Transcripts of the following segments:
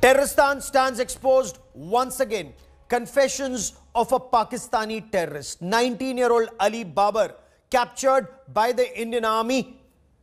Terroristan stands exposed once again. Confessions of a Pakistani terrorist. 19-year-old Ali Babar captured by the Indian Army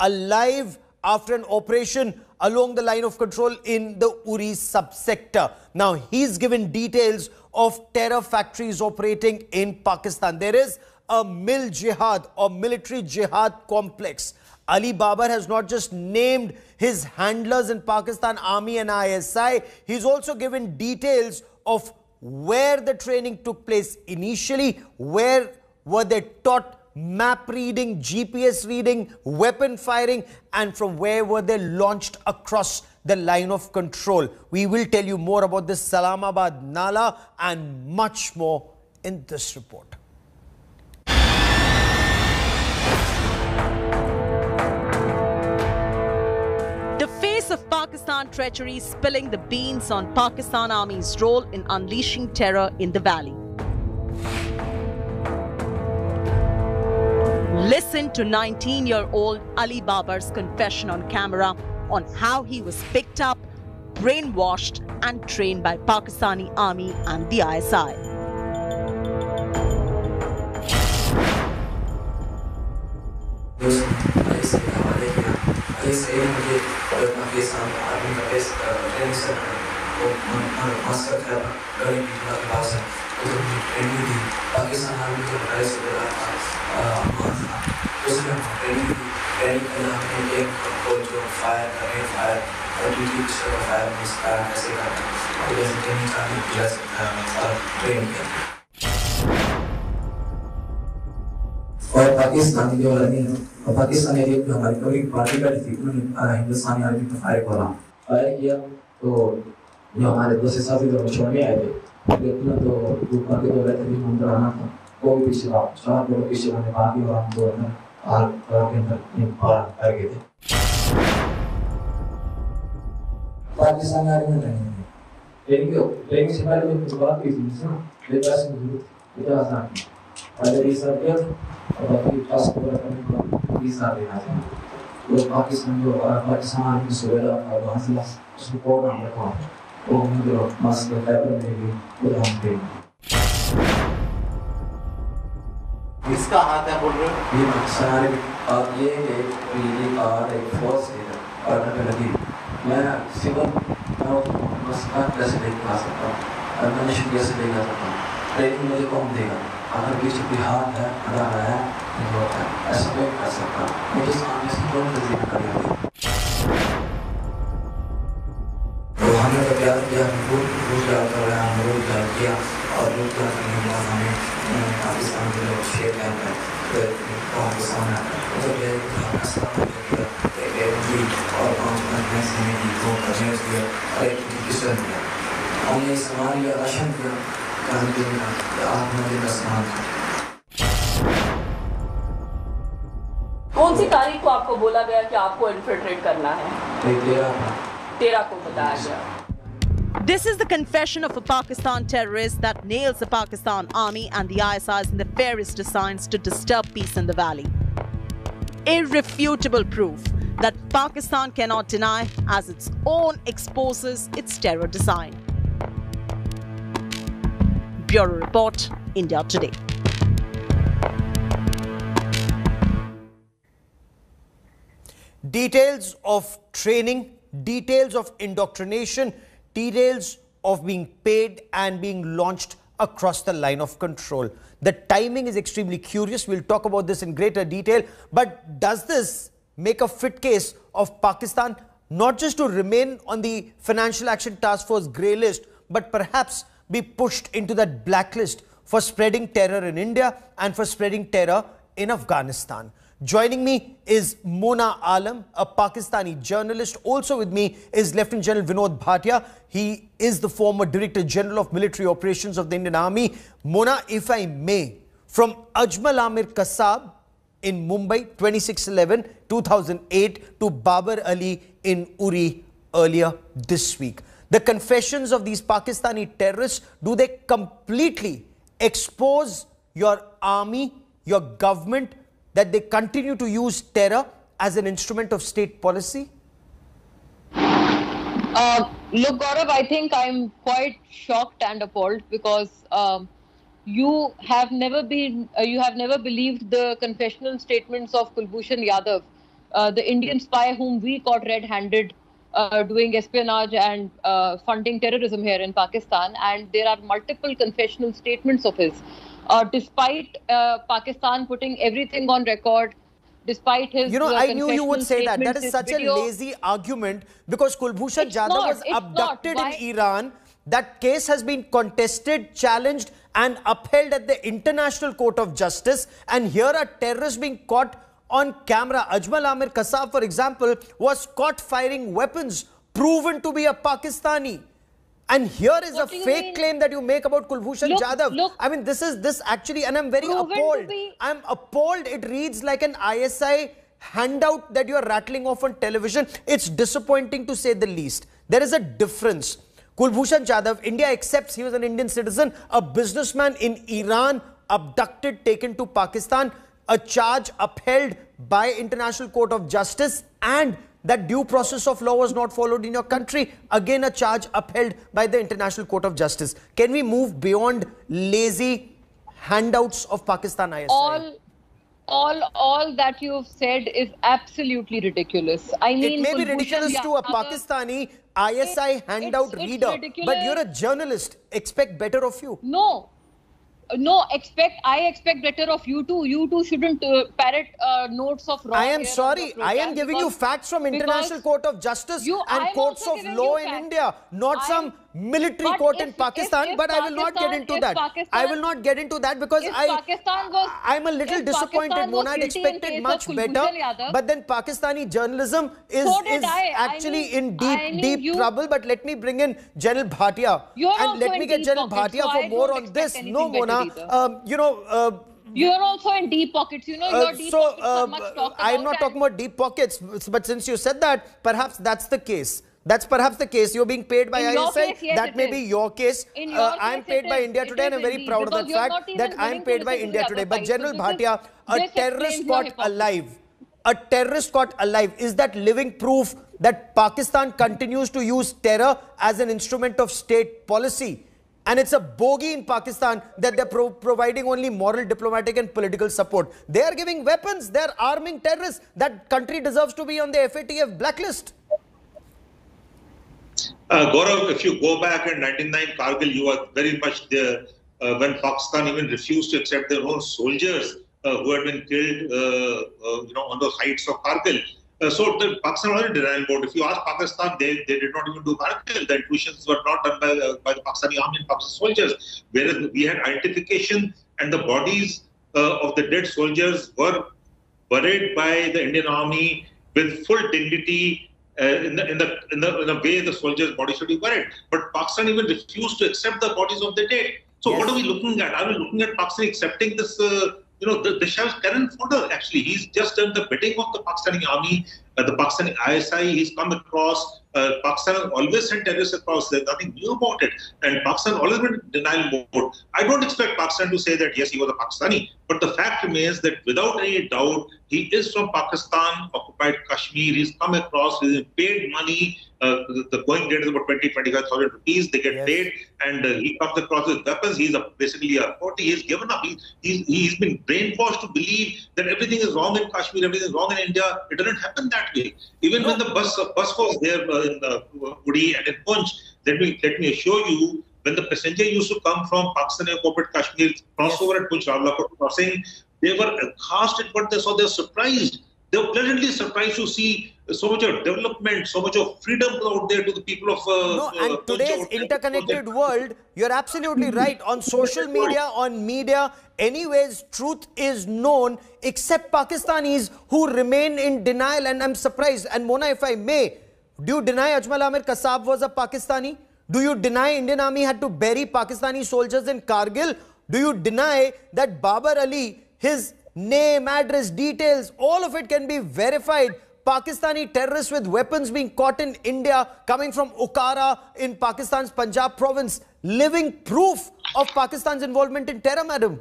alive after an operation along the line of control in the Uri subsector. Now, he's given details of terror factories operating in Pakistan. There is a mil jihad or military jihad complex. Ali Babar has not just named his handlers in Pakistan Army and ISI, he's also given details of where the training took place initially, where were they taught map reading, GPS reading, weapon firing, and from where were they launched across the line of control. We will tell you more about this Salamabad Nala and much more in this report. Of Pakistan treachery spilling the beans on Pakistan Army's role in unleashing terror in the valley. Listen to 19-year-old Ali Babar's confession on camera on how he was picked up, brainwashed and trained by Pakistani Army and the ISI. Pakistan area में हमारी कोई party का डिफिक्ट नहीं हिंदुस्तानी army ने fire करा fire किया तो जो हमारे दूसरे साथी लोग छोड़ने आए थे लेकिन तो ऊपर के दौरान भी हम डराना था कोई भी शराब शराब लोग किसी ने मारी और हम दो ने आर के अंदर एक बार कर गए थे पाकिस्तान आर्मी ने लेकिन से पहले भी बात की थी ना लेकिन ऐसे नहीं इतना आसान पहले ये सब किया इसका हाथ है बोल रहे हो ये पाकिस्तान और ये एक पीली और एक फोर्स है और लगी मैं सिविल मस्कट कैसे देख पा सकता हूँ मनुष्य कैसे देख सकता हूँ ट्रेनिंग मुझे कौन देगा अगर किसी भी हाथ है अदा है हमने सवाल या राशन किया कौन सी तारीख को आपको बोला गया कि आपको इन्फिल्ट्रेट करना है 13 को बताया गया This is the confession of a Pakistan terrorist that nails the Pakistan Army and the ISI's nefarious designs to disturb peace in the valley. Irrefutable proof that Pakistan cannot deny as its own exposes its terror design. Bureau Report, India Today. Details of training, details of indoctrination, details of being paid and being launched across the line of control. The timing is extremely curious. We'll talk about this in greater detail. But does this make a fit case of Pakistan not just to remain on the Financial Action Task Force grey list, but perhaps be pushed into that blacklist for spreading terror in India and for spreading terror in Afghanistan? Joining me is Mona Alam, a Pakistani journalist. Also with me is Lieutenant General Vinod Bhatia. He is the former Director General of Military Operations of the Indian Army. Mona, if I may, from Ajmal Amir Kasab in Mumbai, 2008 to Babar Ali in Uri earlier this week. The confessions of these Pakistani terrorists, do they completely expose your army, your government, that they continue to use terror as an instrument of state policy? Look, Gaurav, I think I'm quite shocked and appalled because you have never believed the confessional statements of Kulbhushan Jadhav, the Indian spy whom we caught red-handed doing espionage and funding terrorism here in Pakistan. And there are multiple confessional statements of his. Despite Pakistan putting everything on record, despite his... You know, I knew you would say that. That is such a lazy argument because Kulbhushan Jadhav was abducted in Iran. That case has been contested, challenged and upheld at the International Court of Justice. And here a terrorist being caught on camera. Ajmal Amir Kasab, for example, was caught firing weapons proven to be a Pakistani. And here is a fake claim that you make about Kulbhushan Jadhav. I mean, this actually, and I'm very appalled. I'm appalled. It reads like an ISI handout that you're rattling off on television. It's disappointing to say the least. There is a difference. Kulbhushan Jadhav, India accepts he was an Indian citizen, a businessman in Iran, abducted, taken to Pakistan, a charge upheld by International Court of Justice, and that due process of law was not followed in your country. Again, a charge upheld by the International Court of Justice. Can we move beyond lazy handouts of Pakistan ISI? All that you've said is absolutely ridiculous. I mean, it may be ridiculous to a Pakistani ISI handout reader, but you're a journalist. Expect better of you. No, I expect better of you too. You too shouldn't parrot notes of wrong. I am sorry. I am giving you facts from International Court of Justice and courts of law in India, not some military court in Pakistan. But I will not get into that. I will not get into that because I'm a little disappointed, Mona. I expected much better. But then Pakistani journalism is actually in deep trouble. But let me bring in General Bhatia and let me get General Bhatia for more on this. No, Mona. You're also in deep pockets. You know, your deep pockets are much talked about. I'm not talking about deep pockets, but since you said that, perhaps that's the case. That's perhaps the case. You're being paid by ISI. Yes, that may be your case. I'm paid by India Today, and I'm very proud of the fact that I'm paid by India Today. But General Bhatia, a terrorist caught alive. A terrorist caught alive. Is that living proof that Pakistan continues to use terror as an instrument of state policy? And it's a bogey in Pakistan that they're providing only moral, diplomatic and political support. They are giving weapons. They're arming terrorists. That country deserves to be on the FATF blacklist. Gaurav, if you go back in 1999 Kargil, you were very much there when Pakistan even refused to accept their own soldiers who had been killed on the heights of Kargil. So the Pakistan was in denial mode. If you ask Pakistan, they did not even do Kargil. The intrusions were not done by the Pakistani army and Pakistani soldiers. Whereas we had identification and the bodies of the dead soldiers were buried by the Indian army with full dignity in the way the soldiers' bodies should be buried. But Pakistan even refused to accept the bodies of the dead. So What are we looking at? Are we looking at Pakistan accepting this? The Shah's current fodder, actually, he's just done the bidding of the Pakistani army, the Pakistani ISI, he's come across. Pakistan always sent terrorists across, there's nothing new about it. And Pakistan always been in denial mode. I don't expect Pakistan to say that, yes, he was a Pakistani. But the fact remains that without any doubt, he is from Pakistan, occupied Kashmir, he's come across, he's paid money. The going rate is about 20-25,000 rupees. They get paid, and he comes across with weapons. He's basically a 40. He's given up. He's been brainwashed to believe that everything is wrong in Kashmir, everything is wrong in India. It doesn't happen that way. Even when the bus was there in Uri and in Poonch, let me assure you, when the passenger used to come from Pakistan occupied Kashmir, crossover at Punjabla for crossing, they were aghast at what they saw. They were surprised. They were pleasantly surprised to see so much of development, so much of freedom out there to the people of... and today's interconnected world, you're absolutely right. On social media, on media, anyways, truth is known, except Pakistanis who remain in denial, and I'm surprised. And Mona, if I may, do you deny Ajmal Amir Kasab was a Pakistani? Do you deny Indian Army had to bury Pakistani soldiers in Kargil? Do you deny that Babar Ali, his name, address, details, all of it can be verified? Pakistani terrorists with weapons being caught in India, coming from Okara in Pakistan's Punjab province, living proof of Pakistan's involvement in terror, madam.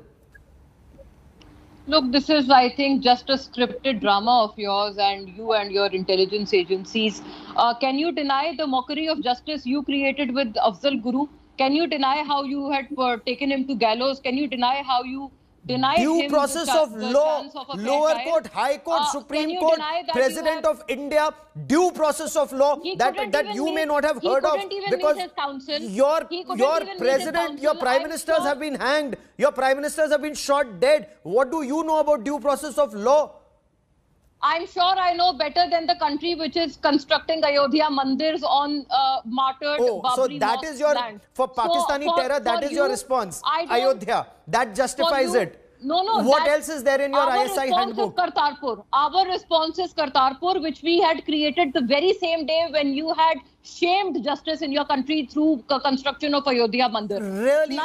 Look, this is, I think, just a scripted drama of yours and you and your intelligence agencies. Can you deny the mockery of justice you created with Afzal Guru? Can you deny how you had taken him to gallows? Can you deny how you denied him due process of law, lower court, high court, Supreme Court, President of India, due process of law that you may not have heard of, because your president, your prime ministers have been hanged, your prime ministers have been shot dead. What do you know about due process of law? I'm sure I know better than the country which is constructing Ayodhya mandirs on martyred Babri. So that is your, for Pakistani terror, that is your response, Ayodhya. That justifies it. No, no. What else is there in your ISI handbook? Our response is Kartarpur, which we had created the very same day when you had shamed justice in your country through construction of Ayodhya mandir. Really?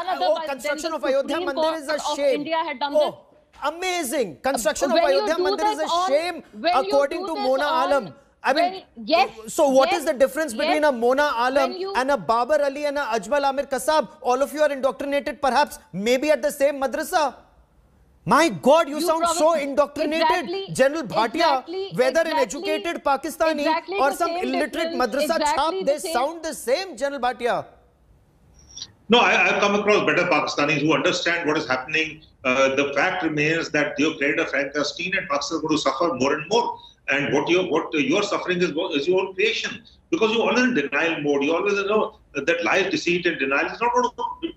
Construction of Ayodhya mandir is a shame. India had done this. Amazing. Construction of Ayodhya Mandir is a shame, according to Mona Alam. I mean, yes. So what is the difference between a Mona Alam and a Babar Ali and a Ajmal Amir Kasab? All of you are indoctrinated, perhaps, maybe at the same madrasa. My God, you sound so indoctrinated. Exactly, General Bhatia, whether an educated Pakistani or some illiterate madrasa chhap, they sound the same, General Bhatia. No, I've come across better Pakistanis who understand what is happening. The fact remains that you have created a Frankenstein and Pakistan is going to suffer more and more. And what you're suffering is your own creation. Because you're always in denial mode. You always know that lies, deceit and denial is not going to be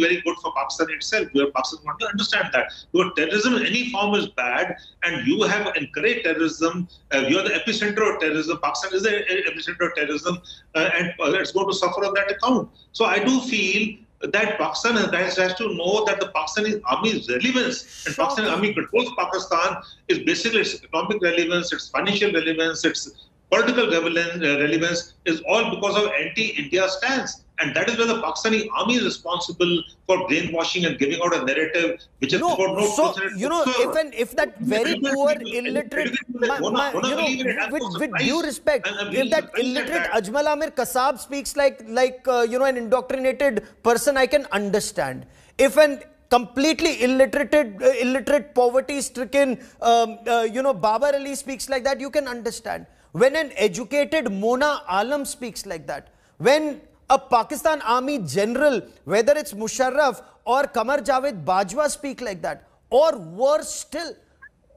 very good for Pakistan itself. You have Pakistan want to understand that. Your terrorism in any form is bad, and you have encouraged terrorism. You're the epicenter of terrorism. Pakistan is the epicenter of terrorism, and it's going to suffer on that account. So I do feel that Pakistan has to know that the Pakistani Army's relevance and Pakistani Army controls Pakistan is basically its economic relevance, its financial relevance, its political relevance is all because of anti-India stance. And that is where the Pakistani Army is responsible for brainwashing and giving out a narrative which is for no concern. You know, if that very poor, illiterate, with due respect, if that illiterate Ajmal Amir Kasab speaks like an indoctrinated person, I can understand. If an completely illiterate, poverty-stricken, Babar Ali speaks like that, you can understand. When an educated Mona Alam speaks like that, when a Pakistan Army general, whether it's Musharraf or Kamar Javed Bajwa speak like that, or worse still,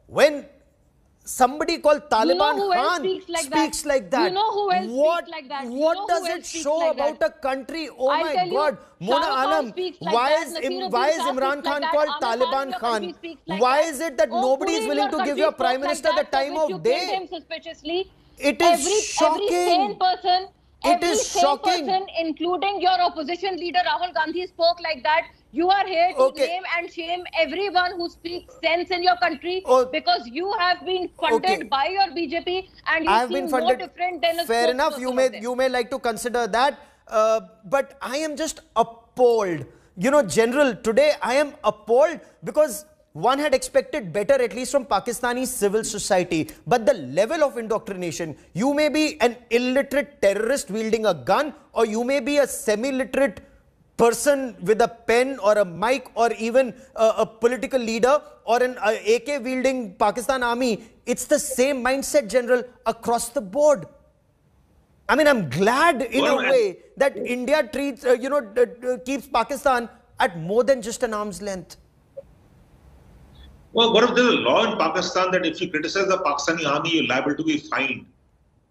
when somebody called Taliban Khan speaks like that, what does it show about a country? Oh my God, Mona Alam, why is Imran Khan called Taliban Khan? Why is it that nobody is willing to give your prime minister the time of day? It is shocking. It is shocking. Every person, including your opposition leader Rahul Gandhi, spoke like that. You are here to name and shame everyone who speaks sense in your country because you have been funded by your BJP and you seem no different than a fair enough, you may like to consider that. But I am just appalled. You know, General, today I am appalled because one had expected better, at least from Pakistani civil society. But the level of indoctrination, you may be an illiterate terrorist wielding a gun, or you may be a semi-literate person with a pen or a mic, or even a political leader or an AK wielding Pakistan Army. It's the same mindset, General, across the board. I mean, I'm glad in a way that India treats, keeps Pakistan at more than just an arm's length. Well, Gaurav, there's a law in Pakistan that if you criticize the Pakistani Army, you're liable to be fined.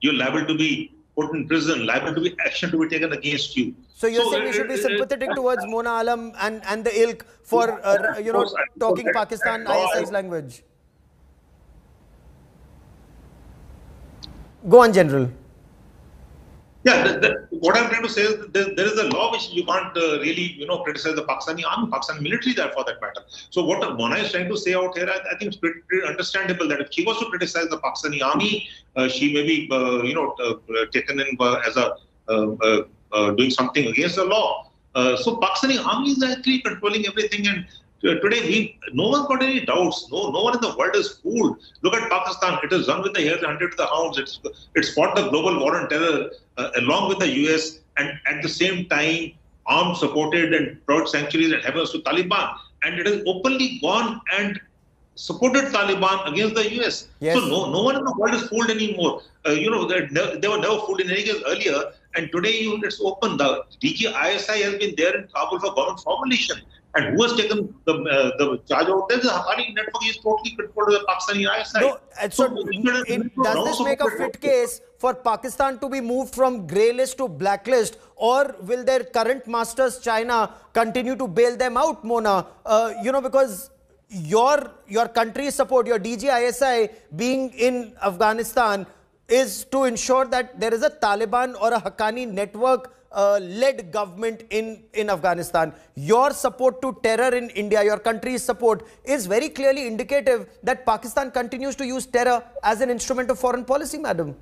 You're liable to be put in prison, liable to be action to be taken against you. So you're saying we should be sympathetic towards Mona Alam and the ilk for, talking Pakistan ISI's language. Go on, General. Yeah, what I'm trying to say is that there is a law which you can't really, criticize the Pakistani army, Pakistan military there for that matter. So what Mona is trying to say out here, I think it's pretty understandable that if she was to criticize the Pakistani army, she may be, taken in as a doing something against the law. So Pakistani army is actually controlling everything, and today, no one got any doubts. No one in the world is fooled. Look at Pakistan. It is run with the hairs, hunted with the hounds. It's fought the global war on terror along with the US, and at the same time, armed, supported, and brought sanctuaries and heavens to Taliban. And it has openly gone and supported Taliban against the US. Yes. So no one in the world is fooled anymore. They were never fooled in any case earlier. And today it's open. The DG ISI has been there in Kabul for government formulation. And who has taken the charge over there? The Haqqani network is totally controlled by the Pakistani ISI. No, does this make a fit case for Pakistan to be moved from grey list to blacklist? Or will their current masters, China, continue to bail them out, Mona? Because your country's support, your DG ISI being in Afghanistan is to ensure that there is a Taliban or a Haqqani network led government in Afghanistan. Your support to terror in India, your country's support is very clearly indicative that Pakistan continues to use terror as an instrument of foreign policy, madam.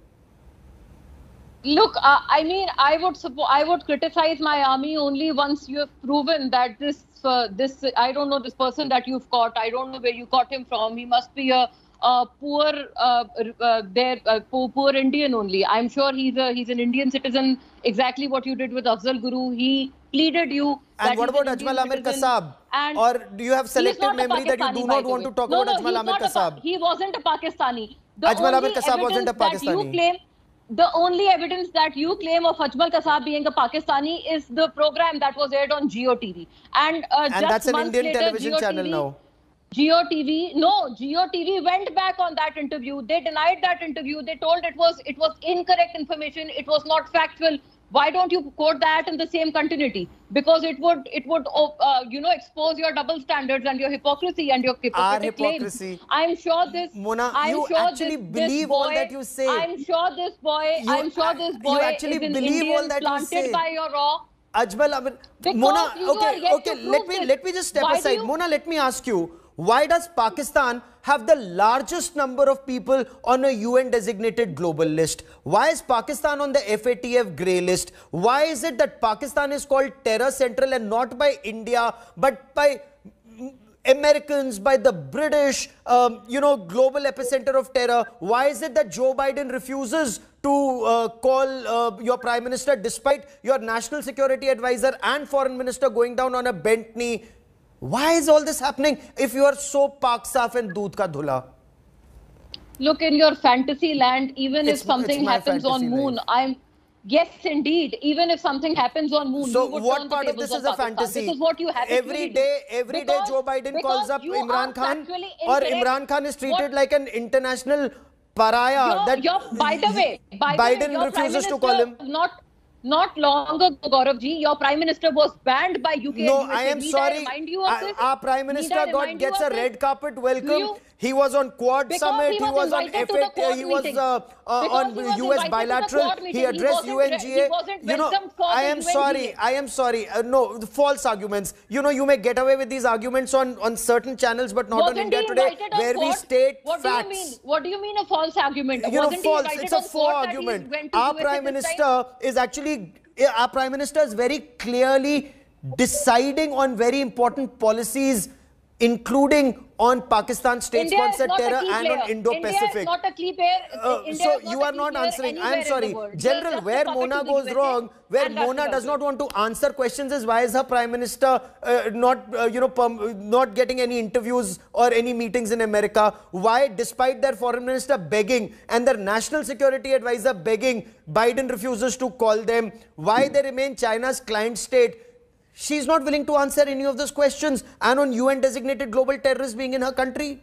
Look, I would criticize my army only once you have proven that this I don't know this person that you've caught. I don't know where you caught him from. He must be a poor Indian only. I'm sure he's an Indian citizen. Exactly what you did with Afzal Guru. He pleaded you. And what about Ajmal Amir Kasab? Or do you have selective memory that you do not want to talk about Ajmal Amir Kasab? He wasn't a Pakistani. Ajmal Amir Kasab wasn't a Pakistani. The only evidence that you claim of Ajmal Kasab being a Pakistani is the program that was aired on Geo TV. And that's an Indian television channel now. Geo TV went back on that interview. They denied that interview. They told it was incorrect information. It was not factual. Why don't you quote that in the same continuity? Because it would expose your double standards and your hypocrisy and your hypocrisy claims. I'm sure this, Mona, I'm sure this boy is an Indian planted by your RAW. Ajmal Amir, Mona, okay, let me just step aside. Mona, let me ask you, why does Pakistan have the largest number of people on a UN designated global list? Why is Pakistan on the FATF grey list? Why is it that Pakistan is called terror central and not by India, but by Americans, by the British, global epicenter of terror? Why is it that Joe Biden refuses to call your Prime Minister despite your National Security Advisor and Foreign Minister going down on a bent knee? Why is all this happening if you are so pak saaf and doodh ka dhula? Look, in your fantasy land, even if something happens on moon, yes, indeed. Even if something happens on moon, so what part of this is a fantasy? This is what you have every day. Joe Biden calls up Imran Khan, or Imran Khan is treated like an international pariah. By the way, Biden refuses to call him. Not long ago, Gauravji, your Prime Minister was banned by UK. No, I am sorry. Our Prime Minister gets a red carpet welcome. He was on Quad Summit. He was on FATF. He was on US bilateral. He addressed UNGA. I am sorry. No, false arguments. You may get away with these arguments on certain channels, but not on India Today, where we state facts. What do you mean a false argument? False. It's a false argument. Our Prime Minister is very clearly deciding on very important policies, including on Pakistan's state-sponsored terror and on Indo-Pacific. So you are not answering. I am sorry. General, where Mona goes wrong, where Mona does not want to answer questions, is why is her Prime Minister not getting any interviews or any meetings in America? Why, despite their Foreign Minister begging and their National Security Advisor begging, Biden refuses to call them? Why they remain China's client state? She's not willing to answer any of those questions, and on UN-designated global terrorists being in her country.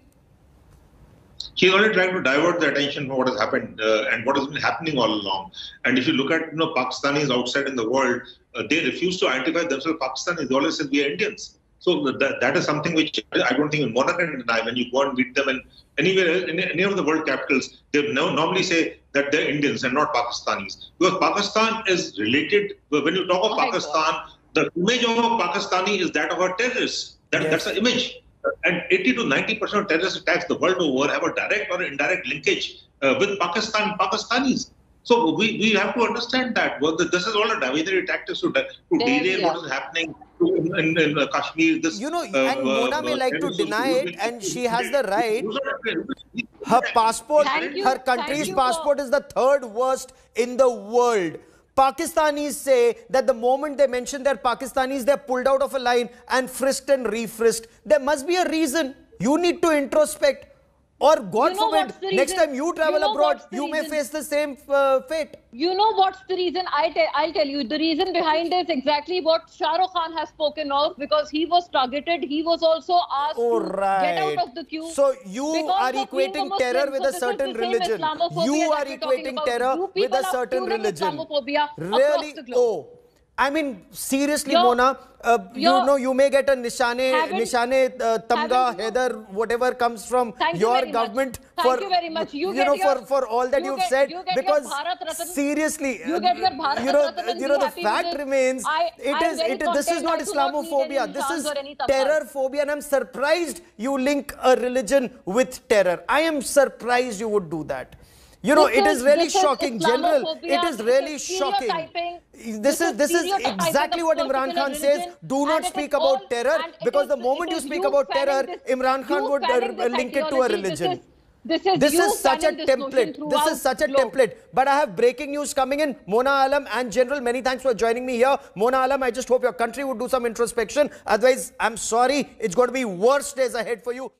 She's only trying to divert the attention from what has happened and what has been happening all along. And if you look at Pakistanis outside in the world, they refuse to identify themselves Pakistanis. They always say we are Indians. So that is something which I don't think Mona can deny. When you go and meet them and anywhere else, in any of the world capitals, they normally say that they're Indians and not Pakistanis. Because Pakistan is related, when you talk of Pakistan, the image of a Pakistani is that of a terrorist. That's the image. And 80 to 90% of terrorist attacks the world over have a direct or indirect linkage with Pakistanis. So we have to understand that. Well, this is all a diversionary tactics to derail what is happening in Kashmir. And Mona may like to deny it, and she has the right. Her passport, her country's passport is the third worst in the world. Pakistanis say that the moment they mention they're Pakistanis, they're pulled out of a line and frisked and refrisked. There must be a reason. You need to introspect, or God forbid, next time you travel abroad, you may face the same fate. You know what's the reason? I'll tell you. The reason behind is exactly what Shah Rukh Khan has spoken of, because he was targeted. He was also asked to get out of the queue. So you are equating terror with a certain religion. You are equating terror with a certain religion. Really? Oh. I mean, seriously, Mona, you know, you may get a Nishane Tamga, Heather, whatever comes from your government for, you know, for all that you've said. Because seriously, you know, the fact remains, this is not Islamophobia, this is terror phobia, and I'm surprised you link a religion with terror. I am surprised you would do that. You know, it is really shocking, General. It is really shocking. This is exactly what Imran Khan says. Do not speak about terror, because the moment you speak about terror, Imran Khan would link it to a religion. This is such a template. This is such a template. But I have breaking news coming in. Mona Alam and General, many thanks for joining me here. Mona Alam, I just hope your country would do some introspection. Otherwise, I'm sorry, it's going to be worse days ahead for you.